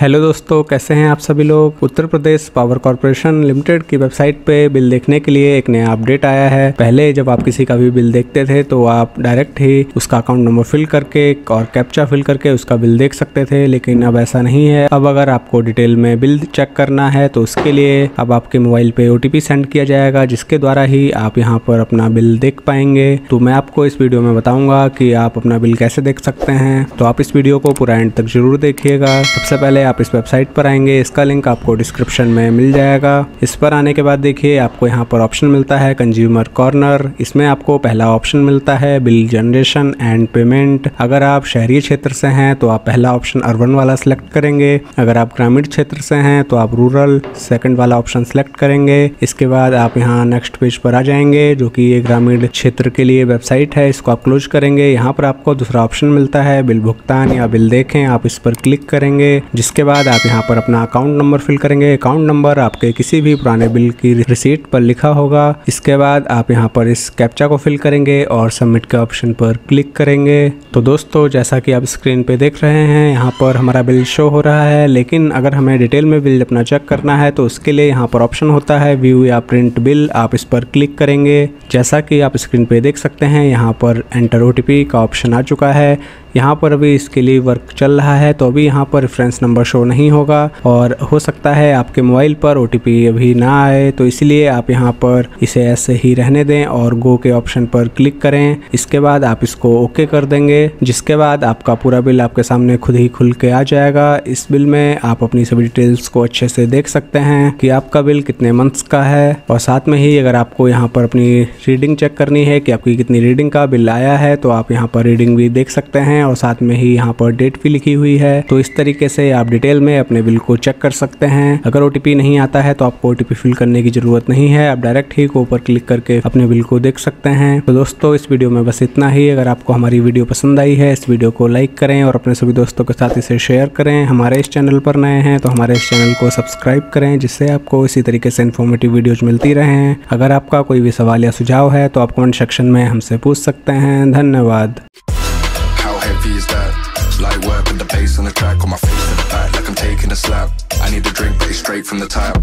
Hello दोस्तों, कैसे हैं आप सभी लोग। Uttar Pradesh power corporation limited की वेबसाइट पे बिल देखने के लिए एक नया अपडेट आया है। पहले जब आप किसी का भी बिल देखते थे तो आप डायरेक्ट ही उसका अकाउंट नंबर फिल करके और कैप्चा फिल करके उसका बिल देख सकते थे, लेकिन अब ऐसा नहीं है। अब अगर आपको डिटेल में बिल चेक करना है तो उसके लिए अब आपके मोबाइल पे OTP सेंड किया जाएगा, जिसके द्वारा ही आप यहाँ पर अपना बिल देख पाएंगे। तो मैं आपको इस वीडियो में बताऊंगा कि आप अपना बिल कैसे देख सकते हैं, तो आप इस वीडियो को पूरा एंड तक जरूर देखिएगा। सबसे पहले आप इस वेबसाइट पर आएंगे, इसका लिंक आपको डिस्क्रिप्शन में मिल जाएगा। इस पर आने के बाद देखिए आपको यहाँ पर ऑप्शन मिलता है कंज्यूमर कॉर्नर। इसमें आपको पहला ऑप्शन मिलता है बिल जनरेशन एंड पेमेंट। अगर आप शहरी क्षेत्र से हैं तो आप पहला ऑप्शन अर्बन वाला सिलेक्ट करेंगे, अगर आप ग्रामीण क्षेत्र से हैं तो आप रूरल सेकंड वाला ऑप्शन सिलेक्ट करेंगे। इसके बाद आप यहाँ नेक्स्ट पेज पर आ जाएंगे, जो कि ये ग्रामीण क्षेत्र के लिए वेबसाइट है। इसको आप क्लोज करेंगे। यहाँ पर आपको दूसरा ऑप्शन मिलता है बिल भुगतान या बिल देखें, आप इस पर क्लिक करेंगे। इसके बाद आप यहाँ पर अपना अकाउंट नंबर फिल करेंगे। अकाउंट नंबर आपके किसी भी पुराने बिल की रिसीट पर लिखा होगा। इसके बाद आप यहाँ पर इस कैप्चा को फिल करेंगे और सबमिट के ऑप्शन पर क्लिक करेंगे। तो दोस्तों, जैसा कि आप स्क्रीन पे देख रहे हैं, यहाँ पर हमारा बिल शो हो रहा है। लेकिन अगर हमें डिटेल में बिल अपना चेक करना है तो उसके लिए यहाँ पर ऑप्शन होता है व्यू या प्रिंट बिल, आप इस पर क्लिक करेंगे। जैसा कि आप स्क्रीन पे देख सकते हैं, यहाँ पर एंटर OTP का ऑप्शन आ चुका है। यहाँ पर अभी इसके लिए वर्क चल रहा है, तो अभी यहाँ पर रेफरेंस नंबर शो नहीं होगा और हो सकता है आपके मोबाइल पर OTP अभी ना आए, तो इसलिए आप यहाँ पर इसे ऐसे ही रहने दें और गो के ऑप्शन पर क्लिक करें। इसके बाद आप इसको ओके कर देंगे, जिसके बाद आपका पूरा बिल आपके सामने खुद ही खुल के आ जाएगा। इस बिल में आप अपनी सभी डिटेल्स को अच्छे से देख सकते हैं कि आपका बिल कितने मंथ्स का है, और साथ में ही अगर आपको यहाँ पर अपनी रीडिंग चेक करनी है कि आपकी कितनी रीडिंग का बिल आया है तो आप यहाँ पर रीडिंग भी देख सकते हैं और साथ में ही यहाँ पर डेट भी लिखी हुई है। तो इस तरीके से आप डिटेल में अपने बिल को चेक कर सकते हैं। अगर OTP नहीं आता है तो आपको OTP फिल करने की जरूरत नहीं है, आप डायरेक्ट ही को ऊपर क्लिक करके अपने बिल को देख सकते हैं। तो दोस्तों, इस वीडियो में बस इतना ही। अगर आपको हमारी वीडियो पसंद आई है, इस वीडियो को लाइक करें और अपने सभी दोस्तों के साथ इसे शेयर करें। हमारे इस चैनल पर नए हैं तो हमारे इस चैनल को सब्सक्राइब करें, जिससे आपको इसी तरीके से इन्फॉर्मेटिव वीडियोज मिलती रहे। अगर आपका कोई भी सवाल या सुझाव है तो आप कमेंट सेक्शन में हमसे पूछ सकते हैं। धन्यवाद। Is that light work with the bass on the track on my feet to the back like I'm taking a slap I need a drink but it's straight from the tap